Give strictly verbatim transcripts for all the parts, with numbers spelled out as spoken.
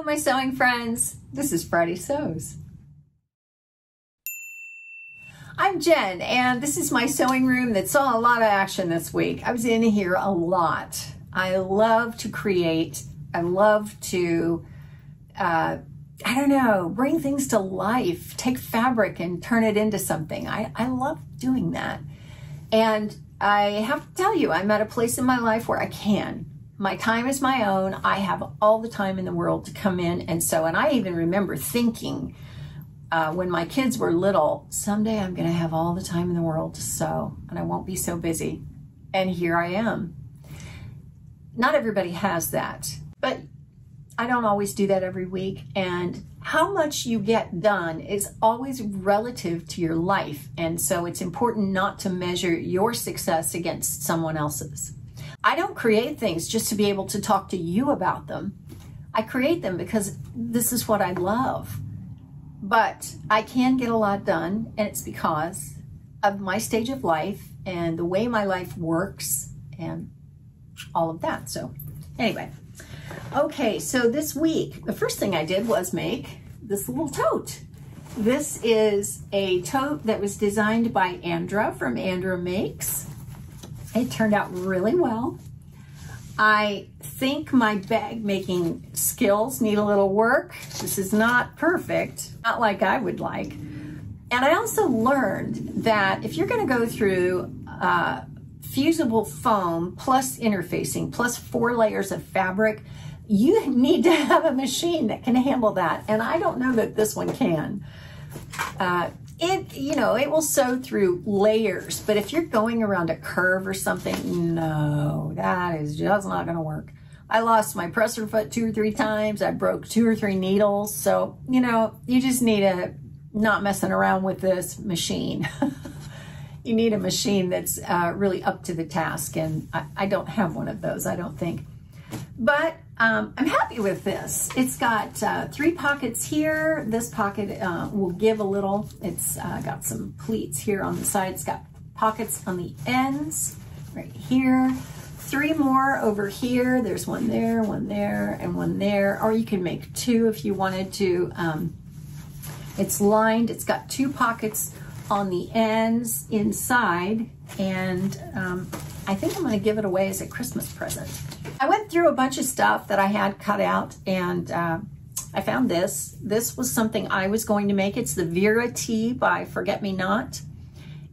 Hello, my sewing friends. This is Friday Sews. I'm Jen, and this is my sewing room that saw a lot of action this week. I was in here a lot. I love to create. I love to, uh, I don't know, bring things to life, take fabric and turn it into something. I, I love doing that. And I have to tell you, I'm at a place in my life where I can. My time is my own. I have all the time in the world to come in and sew. And I even remember thinking uh, when my kids were little, someday I'm going to have all the time in the world to sew and I won't be so busy. And here I am. Not everybody has that, but I don't always do that every week. And how much you get done is always relative to your life. And so it's important not to measure your success against someone else's. I don't create things just to be able to talk to you about them. I create them because this is what I love. But I can get a lot done, and it's because of my stage of life and the way my life works and all of that. So anyway, okay, so this week, the first thing I did was make this little tote. This is a tote that was designed by Andra from Andra Makes. It turned out really well. I think my bag making skills need a little work. This is not perfect, not like I would like. And I also learned that if you're going to go through uh, fusible foam plus interfacing plus four layers of fabric, you need to have a machine that can handle that. And I don't know that this one can. Uh, It, you know, it will sew through layers, but if you're going around a curve or something, no, that is just not going to work. I lost my presser foot two or three times. I broke two or three needles. So, you know, you just need a not messing around with this machine. You need a machine that's uh, really up to the task. And I, I don't have one of those, I don't think. But um, I'm happy with this. It's got uh, three pockets here. This pocket uh, will give a little. It's uh, got some pleats here on the side. It's got pockets on the ends right here. Three more over here. There's one there, one there, and one there. Or you can make two if you wanted to. Um, it's lined. It's got two pockets on the ends inside. And um, I think I'm going to give it away as a Christmas present. I went through a bunch of stuff that I had cut out, and uh, I found this. This was something I was going to make. It's the Vera Tee by Forget Me Not.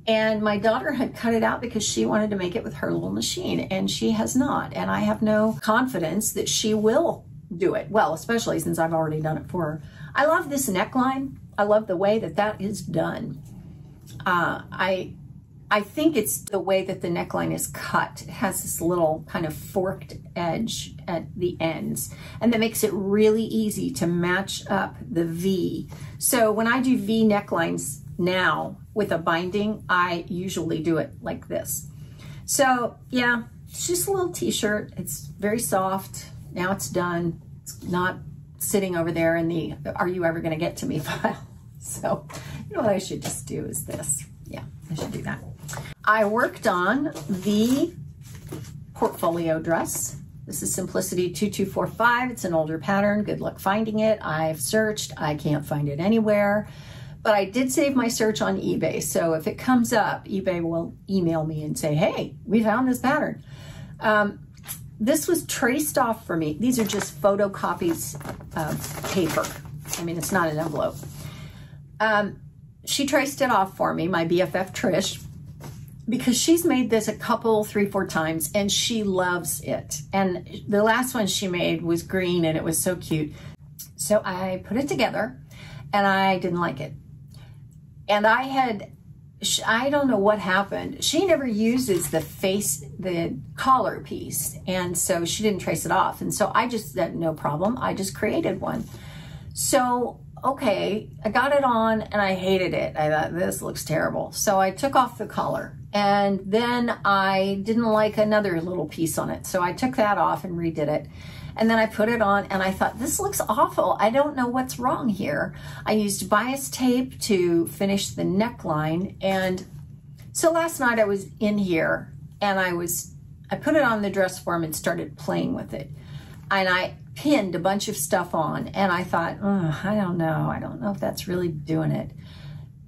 And my daughter had cut it out because she wanted to make it with her little machine, and she has not. And I have no confidence that she will do it. Well, especially since I've already done it for her. I love this neckline. I love the way that that is done. Uh, I... I think it's the way that the neckline is cut. It has this little kind of forked edge at the ends, and that makes it really easy to match up the V. So when I do V necklines now with a binding, I usually do it like this. So yeah, it's just a little t-shirt. It's very soft. Now it's done. It's not sitting over there in the "Are you ever going to get to me?" file. So you know what I should just do is this. Yeah, I should do that. I worked on the portfolio dress. This is Simplicity two two four five. It's an older pattern. Good luck finding it. I've searched. I can't find it anywhere. But I did save my search on eBay. So if it comes up, eBay will email me and say, hey, we found this pattern. Um, this was traced off for me. These are just photocopies of paper. I mean, it's not an envelope. Um, She traced it off for me, my B F F Trish, because she's made this a couple, three, four times, and she loves it. And the last one she made was green, and it was so cute. So I put it together, and I didn't like it. And I had, I don't know what happened. She never uses the face, the collar piece, and so she didn't trace it off. And so I just said, no problem. I just created one. So okay, I got it on and I hated it. I thought, this looks terrible. So I took off the collar, and then I didn't like another little piece on it. So I took that off and redid it. And then I put it on and I thought, this looks awful. I don't know what's wrong here. I used bias tape to finish the neckline. And so last night I was in here and I was, I put it on the dress form and started playing with it. And I pinned a bunch of stuff on, and I thought, oh, I don't know. I don't know if that's really doing it.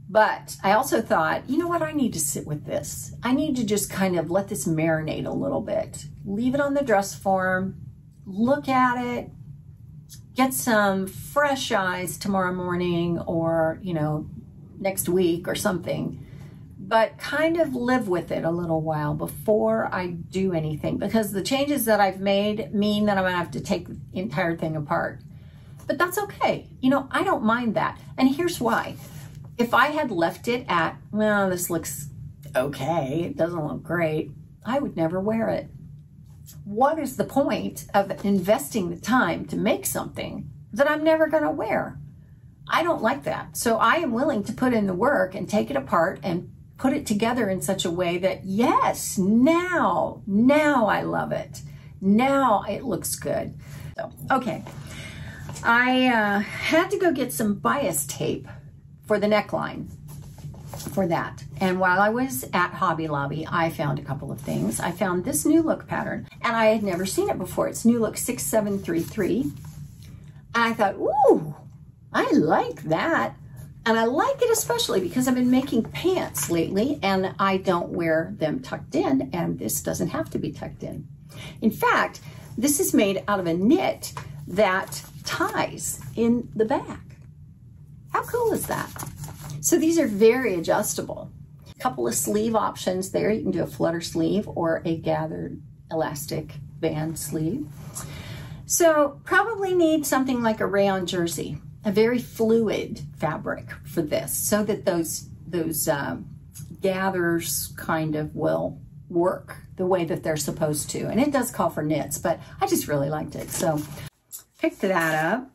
But I also thought, you know what? I need to sit with this. I need to just kind of let this marinate a little bit. Leave it on the dress form, look at it, get some fresh eyes tomorrow morning or, you know, next week or something, but kind of live with it a little while before I do anything, because the changes that I've made mean that I'm gonna have to take the entire thing apart. But that's okay. You know, I don't mind that. And here's why. If I had left it at, well, this looks okay, it doesn't look great, I would never wear it. What is the point of investing the time to make something that I'm never gonna wear? I don't like that. So I am willing to put in the work and take it apart and put it together in such a way that, yes, now, now I love it. Now it looks good. So, okay, I uh, had to go get some bias tape for the neckline for that. And while I was at Hobby Lobby, I found a couple of things. I found this New Look pattern, and I had never seen it before. It's New Look six seven three three. And I thought, ooh, I like that. And I like it especially because I've been making pants lately and I don't wear them tucked in, and this doesn't have to be tucked in. In fact, this is made out of a knit that ties in the back. How cool is that? So these are very adjustable. A couple of sleeve options there. You can do a flutter sleeve or a gathered elastic band sleeve. So probably need something like a rayon jersey, a very fluid fabric for this, so that those, those um, gathers kind of will work the way that they're supposed to. And it does call for knits, but I just really liked it. So picked that up,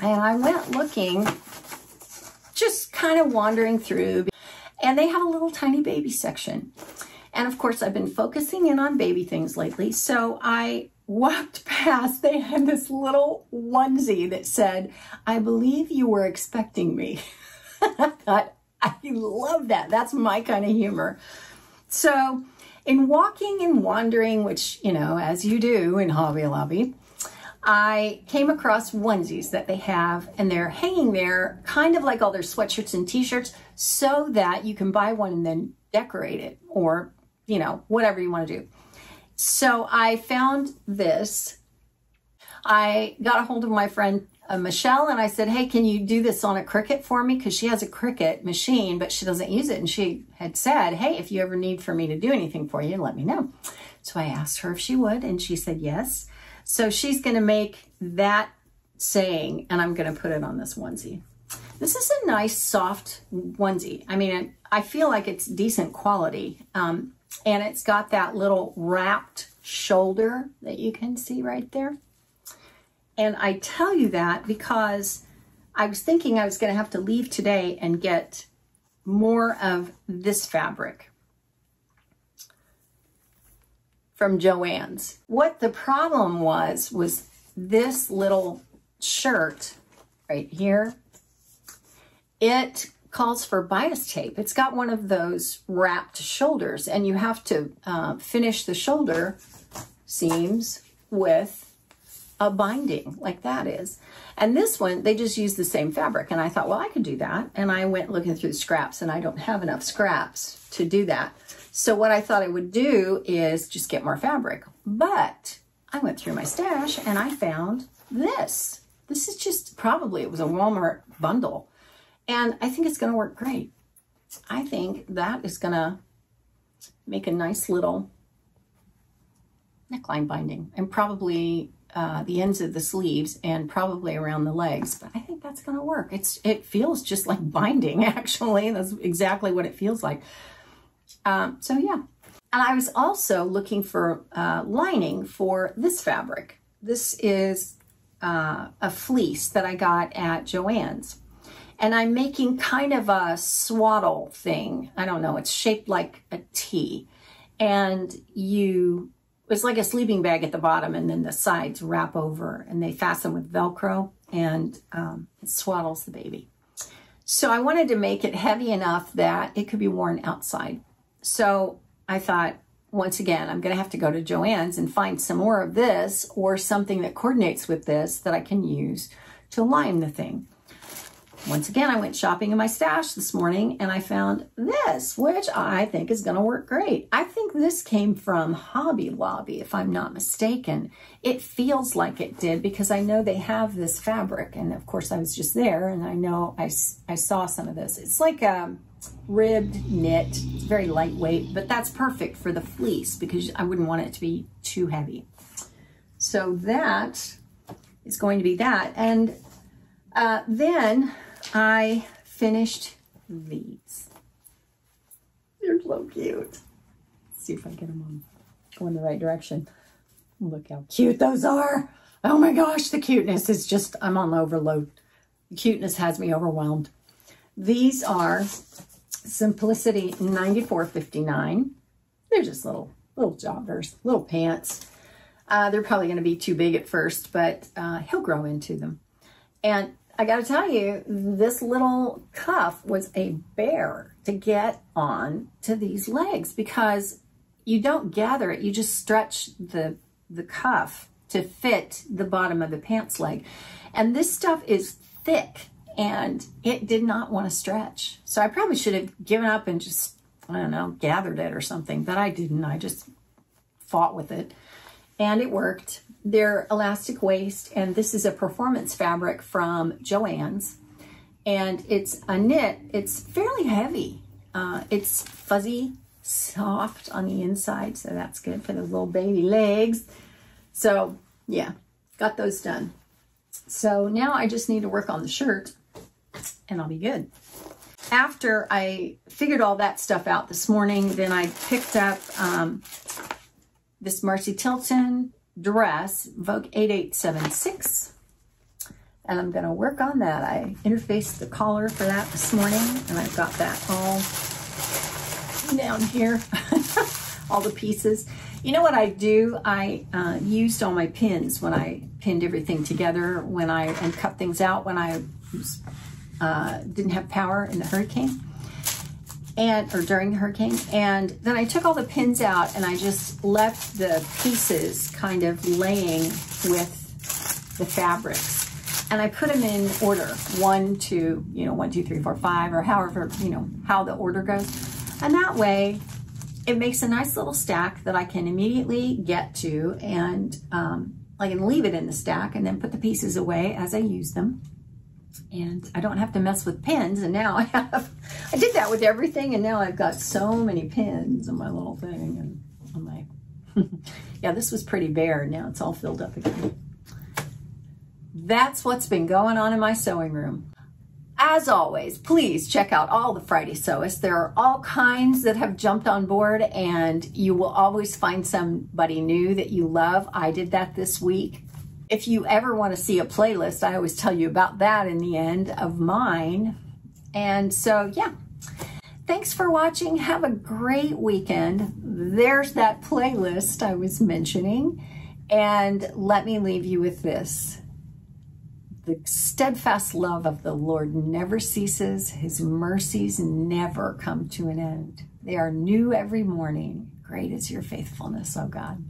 and I went looking, just kind of wandering through, and they have a little tiny baby section. And of course I've been focusing in on baby things lately. So I walked past, they had this little onesie that said, I believe you were expecting me. I thought, I love that. That's my kind of humor. So in walking and wandering, which, you know, as you do in Hobby Lobby, I came across onesies that they have, and they're hanging there kind of like all their sweatshirts and t-shirts, so that you can buy one and then decorate it, or, you know, whatever you want to do. So I found this. I got a hold of my friend uh, Michelle, and I said, hey, can you do this on a Cricut for me? Because she has a Cricut machine, but she doesn't use it. And she had said, hey, if you ever need for me to do anything for you, let me know. So I asked her if she would, and she said yes. So she's going to make that saying, and I'm going to put it on this onesie. This is a nice, soft onesie. I mean, I feel like it's decent quality. Um, And it's got that little wrapped shoulder that you can see right there. And I tell you that because I was thinking I was going to have to leave today and get more of this fabric from Joann's. What the problem was, was this little shirt right here. It calls for bias tape. It's got one of those wrapped shoulders, and you have to uh, finish the shoulder seams with a binding like that is. And this one, they just use the same fabric. And I thought, well, I could do that. And I went looking through the scraps, and I don't have enough scraps to do that. So what I thought I would do is just get more fabric. But I went through my stash and I found this. This is just probably, it was a Walmart bundle. And I think it's going to work great. I think that is going to make a nice little neckline binding, and probably uh, the ends of the sleeves, and probably around the legs. But I think that's going to work. It's, it feels just like binding, actually. That's exactly what it feels like. Um, so yeah. And I was also looking for uh, lining for this fabric. This is uh, a fleece that I got at Joann's. And I'm making kind of a swaddle thing. I don't know, it's shaped like a T. And you, it's like a sleeping bag at the bottom, and then the sides wrap over, and they fasten with Velcro, and um, it swaddles the baby. So I wanted to make it heavy enough that it could be worn outside. So I thought, once again, I'm going to have to go to Joann's and find some more of this or something that coordinates with this that I can use to line the thing. Once again, I went shopping in my stash this morning and I found this, which I think is going to work great. I think this came from Hobby Lobby, if I'm not mistaken. It feels like it did because I know they have this fabric. And of course, I was just there and I know I, I saw some of this. It's like a ribbed knit. It's very lightweight, but that's perfect for the fleece because I wouldn't want it to be too heavy. So that is going to be that. And uh, then... I finished these. They're so cute. Let's see if I get them on, go in the right direction. Look how cute those are. Oh my gosh, the cuteness is just, I'm on overload. The cuteness has me overwhelmed. These are Simplicity ninety-four fifty-nine. They're just little, little joggers, little pants. Uh, they're probably going to be too big at first, but uh, he'll grow into them. And I gotta tell you, this little cuff was a bear to get on to these legs because you don't gather it, you just stretch the, the cuff to fit the bottom of the pants leg. And this stuff is thick and it did not want to stretch. So I probably should have given up and just, I don't know, gathered it or something, but I didn't, I just fought with it. And it worked. They're elastic waist, and this is a performance fabric from Joann's. And it's a knit, it's fairly heavy. Uh, it's fuzzy, soft on the inside, so that's good for those little baby legs. So yeah, got those done. So now I just need to work on the shirt and I'll be good. After I figured all that stuff out this morning, then I picked up, um, this Marcy Tilton dress, Vogue eight eight seven six, and I'm going to work on that. I interfaced the collar for that this morning, and I've got that all down here, all the pieces. You know what I do? I uh, used all my pins when I pinned everything together when I and cut things out when I uh, didn't have power in the hurricane. And or during the hurricane, and then I took all the pins out and I just left the pieces kind of laying with the fabrics, and I put them in order, one, two, you know, one, two, three, four, five, or however, you know, how the order goes, and that way it makes a nice little stack that I can immediately get to, and um, I can leave it in the stack and then put the pieces away as I use them. And I don't have to mess with pins, and now I have, I did that with everything, and now I've got so many pins in my little thing, and I'm like, yeah, this was pretty bare, now it's all filled up again. That's what's been going on in my sewing room. As always, please check out all the Friday Sewists. There are all kinds that have jumped on board, and you will always find somebody new that you love. I did that this week. If you ever want to see a playlist, I always tell you about that in the end of mine. And so, yeah. Thanks for watching. Have a great weekend. There's that playlist I was mentioning. And let me leave you with this. The steadfast love of the Lord never ceases. His mercies never come to an end. They are new every morning. Great is your faithfulness, O God.